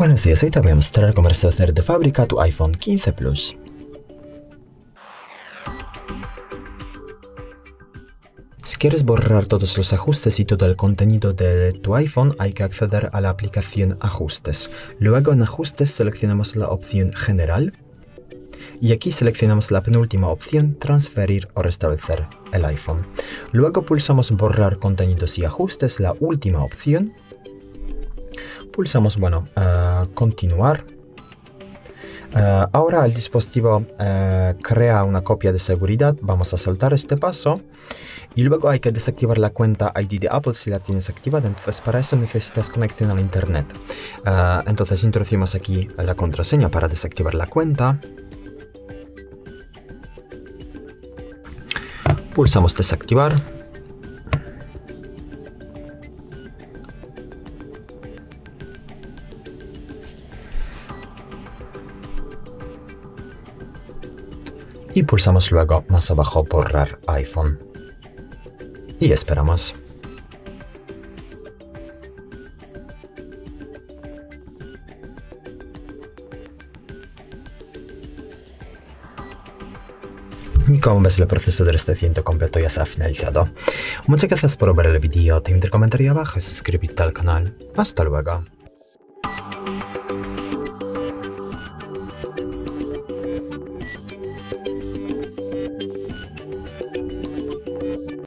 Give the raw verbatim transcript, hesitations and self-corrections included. Buenos días, hoy te voy a mostrar cómo hacer de fábrica tu iPhone quince Plus. Si quieres borrar todos los ajustes y todo el contenido de tu iPhone, hay que acceder a la aplicación Ajustes. Luego en Ajustes seleccionamos la opción General y aquí seleccionamos la penúltima opción Transferir o restablecer el iPhone. Luego pulsamos Borrar contenidos y ajustes, la última opción. Pulsamos, bueno, uh, Continuar. Uh, ahora el dispositivo uh, crea una copia de seguridad. Vamos a saltar este paso y luego hay que desactivar la cuenta I D de Apple si la tienes activada. Entonces para eso necesitas conexión al internet. Uh, entonces introducimos aquí la contraseña para desactivar la cuenta. Pulsamos desactivar. Y pulsamos luego más abajo borrar iPhone. Y esperamos. Y como ves, el proceso de restablecimiento completo ya se ha finalizado. Muchas gracias por ver el vídeo, te invito a comentar abajo y suscribirte al canal. Hasta luego.